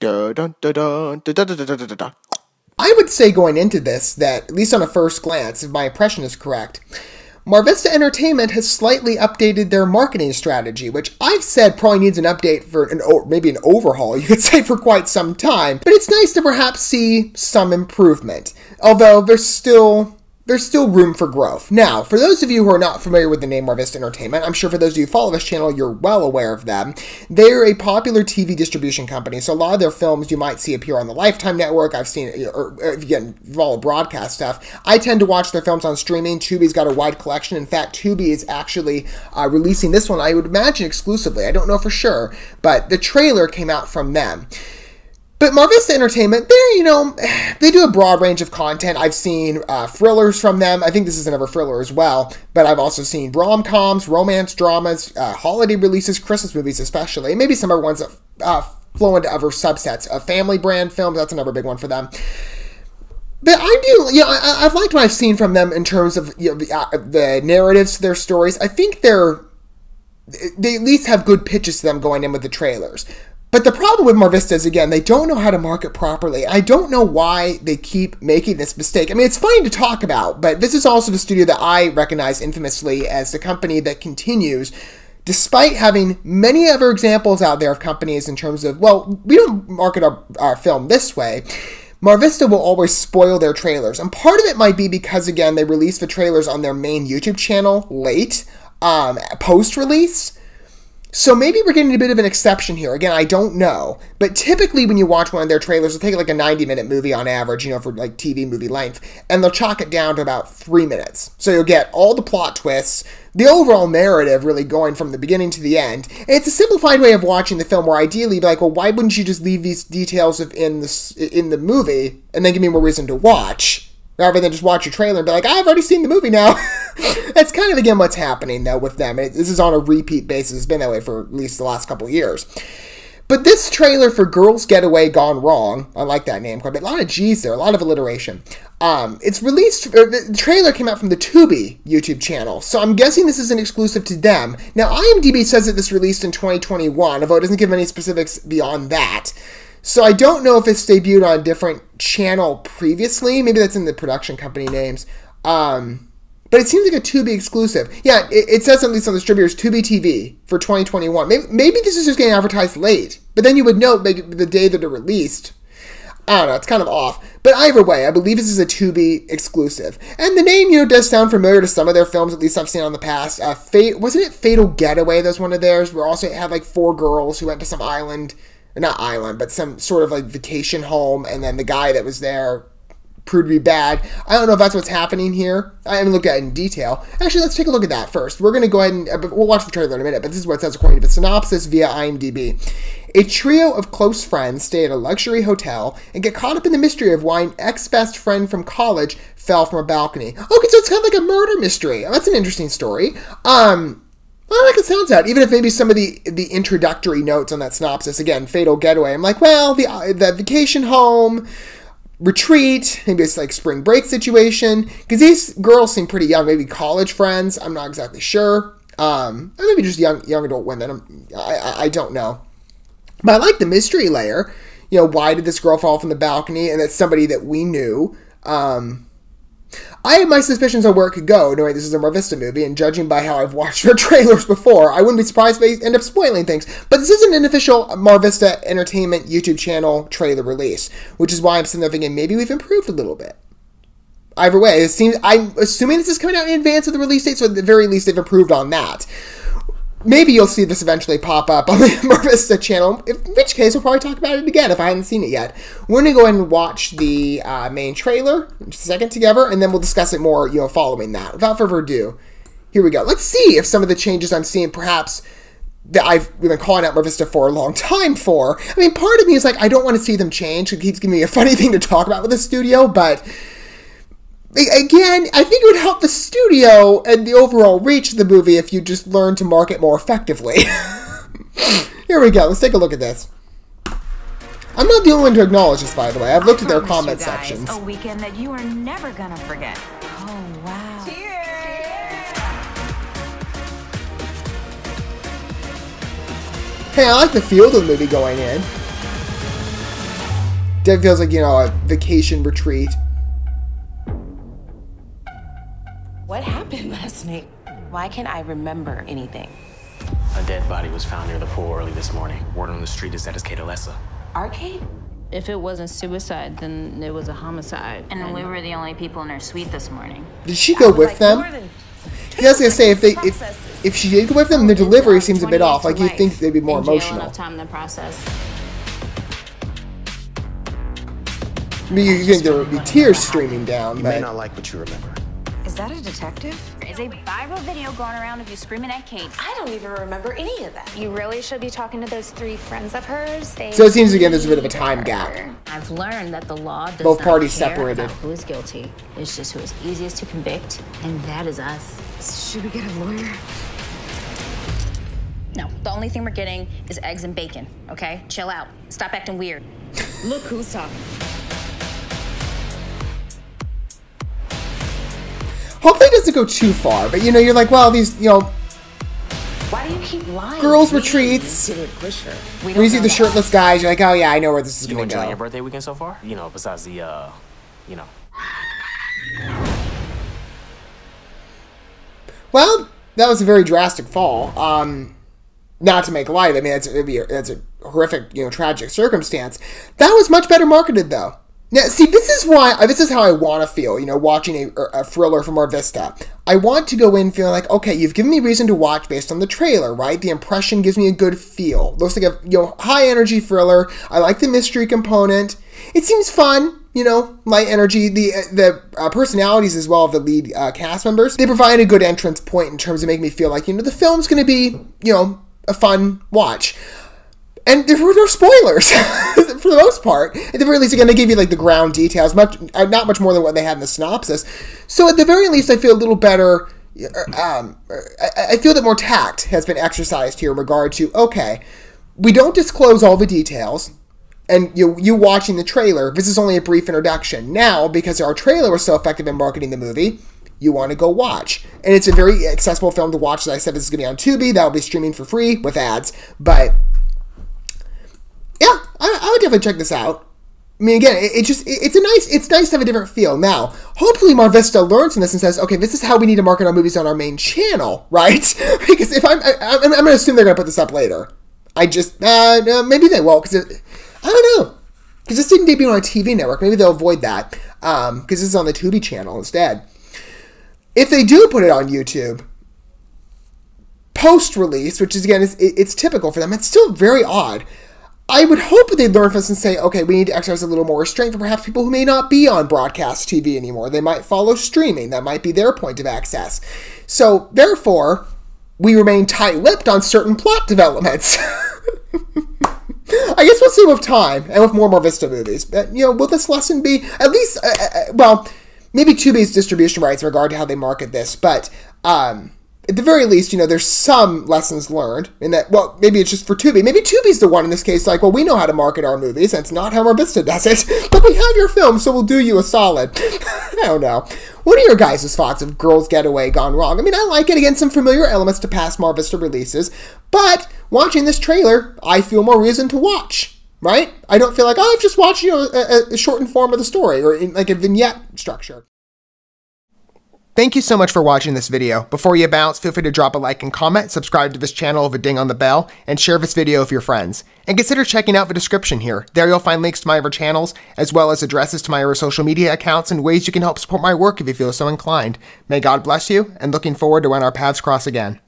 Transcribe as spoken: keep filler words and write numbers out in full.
I would say going into this that, at least on a first glance, if my impression is correct, Marvista Entertainment has slightly updated their marketing strategy, which I've said probably needs an update for an or maybe an overhaul, you could say, for quite some time. But it's nice to perhaps see some improvement, although there's still there's still room for growth. Now, for those of you who are not familiar with the name Marvista Entertainment, I'm sure for those of you who follow this channel, you're well aware of them. They're a popular T V distribution company, so a lot of their films you might see appear on the Lifetime Network. I've seen, or, or if you follow broadcast stuff, I tend to watch their films on streaming. Tubi's got a wide collection. In fact, Tubi is actually uh, releasing this one, I would imagine, exclusively. I don't know for sure, but the trailer came out from them. But Marvista Entertainment, they're, you know, they do a broad range of content. I've seen uh, thrillers from them. I think this is another thriller as well. But I've also seen rom-coms, romance dramas, uh, holiday releases, Christmas movies especially. And maybe some other ones that uh, flow into other subsets of family brand films. That's another big one for them. But I do, you know, I, I've liked what I've seen from them in terms of, you know, the, uh, the narratives to their stories. I think they're, they at least have good pitches to them going in with the trailers. But the problem with Marvista is, again, they don't know how to market properly. I don't know why they keep making this mistake. I mean, it's funny to talk about, but this is also the studio that I recognize infamously as the company that continues, despite having many other examples out there of companies in terms of, well, we don't market our, our film this way. Marvista will always spoil their trailers. And part of it might be because, again, they release the trailers on their main YouTube channel late, um, post-release. So maybe we're getting a bit of an exception here. Again, I don't know. But typically when you watch one of their trailers, they'll take like a ninety minute movie on average, you know, for like T V movie length, and they'll chalk it down to about three minutes. So you'll get all the plot twists, the overall narrative really going from the beginning to the end. And it's a simplified way of watching the film where ideally you'd be like, well, why wouldn't you just leave these details of in, this, in the movie and then give me more reason to watch, rather than just watch your trailer and be like, I've already seen the movie now. That's kind of, again, what's happening, though, with them. It, this is on a repeat basis. It's been that way for at least the last couple of years. But this trailer for Girls Getaway Gone Wrong, I like that name quite a bit. A lot of G's there, a lot of alliteration. Um, it's released, er, the trailer came out from the Tubi YouTube channel, so I'm guessing this isn't exclusive to them. Now, IMDb says that this released in twenty twenty-one, although it doesn't give any specifics beyond that. So I don't know if it's debuted on a different channel previously. Maybe that's in the production company names. Um... But it seems like a Tubi exclusive. Yeah, it, it says at least on the distributors, Tubi T V for twenty twenty-one. Maybe, maybe this is just getting advertised late, but then you would know the day that it released. I don't know, it's kind of off. But either way, I believe this is a Tubi exclusive. And the name, you know, does sound familiar to some of their films, at least I've seen on the past. Uh, Fate, wasn't it Fatal Getaway? That was one of theirs, where also it had like four girls who went to some island, or not island, but some sort of like vacation home, and then the guy that was there proved to be bad. I don't know if that's what's happening here. I haven't looked at it in detail. Actually, let's take a look at that first. We're going to go ahead and we'll watch the trailer in a minute, but this is what it says according to the synopsis via IMDb. A trio of close friends stay at a luxury hotel and get caught up in the mystery of why an ex-best friend from college fell from a balcony. Okay, so it's kind of like a murder mystery. That's an interesting story. Um... Well, I like it sounds out, even if maybe some of the the introductory notes on that synopsis, again, Fatal Getaway, I'm like, well, the the vacation home, retreat, maybe it's like spring break situation, because these girls seem pretty young, maybe college friends, I'm not exactly sure, um, or maybe just young young adult women, I'm, I, I don't know, but I like the mystery layer, you know, why did this girl fall from the balcony, and that's somebody that we knew. um, I have my suspicions on where it could go, knowing this is a Marvista movie, and judging by how I've watched their trailers before, I wouldn't be surprised if they end up spoiling things. But this isn't an official Marvista Entertainment YouTube channel trailer release, which is why I'm sitting there thinking maybe we've improved a little bit. Either way, it seems I'm assuming this is coming out in advance of the release date, so at the very least they've improved on that. Maybe you'll see this eventually pop up on the Marvista channel, in which case we'll probably talk about it again if I haven't seen it yet. We're going to go ahead and watch the uh, main trailer in just a second together, and then we'll discuss it more, you know, following that. Without further ado, here we go. Let's see if some of the changes I'm seeing perhaps that I've been calling out Marvista for a long time for. I mean, part of me is like, I don't want to see them change. It keeps giving me a funny thing to talk about with the studio, but again, I think it would help the studio and the overall reach of the movie if you just learn to market more effectively. Here we go. Let's take a look at this. I'm not the only one to acknowledge this, by the way. I've looked I at their comment sections. A weekend that you are never gonna forget. Oh wow! Cheers! Hey, I like the feel of the movie going in. Definitely feels like, you know, a vacation retreat. What happened last night? Why can't I remember anything? A dead body was found near the pool early this morning. Word on the street is that it's Kate Alessa. Our Kate? If it wasn't suicide, then it was a homicide. And, and we were the only people in her suite this morning. Did she go with like them? I was gonna say, if they if, if she did go with them, the delivery seems a bit off. Like, you'd think they'd be more emotional. Enough time to process. I mean, you think there would be tears streaming down. You may not like what you remember. Is that a detective? Is a viral video going around of you screaming at Kate. I don't even remember any of that. You really should be talking to those three friends of hers. They so it seems again there's a bit of a time gap. I've learned that the law does both parties separated. Who is guilty? It's just who is easiest to convict, and that is us. Should we get a lawyer? No. The only thing we're getting is eggs and bacon. Okay, chill out. Stop acting weird. Look who's talking. Hopefully it doesn't go too far, but you know, you're like, well, these, you know, why do you keep lying? Girls retreats. When you see the shirtless guys, you're like, oh yeah, I know where this is going to go. You enjoying your birthday weekend so far? You know, besides the, uh, you know. Well, that was a very drastic fall. Um, not to make light. I mean, that's it'd be a, that's a horrific, you know, tragic circumstance. That was much better marketed, though. Now, see, this is why, this is how I want to feel, you know, watching a, a thriller from Marvista. I want to go in feeling like, okay, you've given me reason to watch based on the trailer, right? The impression gives me a good feel. Looks like a, you know, high-energy thriller. I like the mystery component. It seems fun, you know, light energy. The uh, the uh, personalities as well of the lead uh, cast members, they provide a good entrance point in terms of making me feel like, you know, the film's going to be, you know, a fun watch. And there were no spoilers, for the most part. At the very least, again, they gave you, like, the ground details, much, not much more than what they had in the synopsis. So at the very least, I feel a little better, um, I feel that more tact has been exercised here in regard to, okay, we don't disclose all the details, and you, you watching the trailer, this is only a brief introduction. Now, because our trailer was so effective in marketing the movie, you want to go watch. And it's a very accessible film to watch. As I said, this is going to be on Tubi. That will be streaming for free with ads, but... yeah, I, I would definitely check this out. I mean, again, it, it just—it's it, a nice—it's nice to have a different feel. Now, hopefully, Marvista learns from this and says, "Okay, this is how we need to market our movies on our main channel, right?" Because if I'm—I'm I'm, I'm going to assume they're going to put this up later. I just uh, no, maybe they won't. Because I don't know. Because this didn't debut on a T V network. Maybe they'll avoid that. Because um, this is on the Tubi channel instead. If they do put it on YouTube. Post-release, which is again, it's, it's typical for them. It's still very odd. I would hope that they'd learn from us and say, okay, we need to exercise a little more restraint for perhaps people who may not be on broadcast T V anymore. They might follow streaming. That might be their point of access. So, therefore, we remain tight-lipped on certain plot developments. I guess we'll see with time and with more Marvista movies. But, you know, will this lesson be at least, uh, uh, well, maybe Tubi's distribution rights in regard to how they market this, but... um at the very least, you know, there's some lessons learned in that, well, maybe it's just for Tubi. Maybe Tubi's the one in this case, like, well, we know how to market our movies, and it's not how Marvista does it, but we have your film, so we'll do you a solid. I don't know. What are your guys' thoughts of Girls Getaway Gone Wrong? I mean, I like it. Again, some familiar elements to past Marvista releases, but watching this trailer, I feel more reason to watch, right? I don't feel like, oh, I've just watched, you know, a, a shortened form of the story, or in, like a vignette structure. Thank you so much for watching this video. Before you bounce, feel free to drop a like and comment, subscribe to this channel with a ding on the bell, and share this video with your friends. And consider checking out the description here. There you'll find links to my other channels, as well as addresses to my other social media accounts and ways you can help support my work if you feel so inclined. May God bless you, and looking forward to when our paths cross again.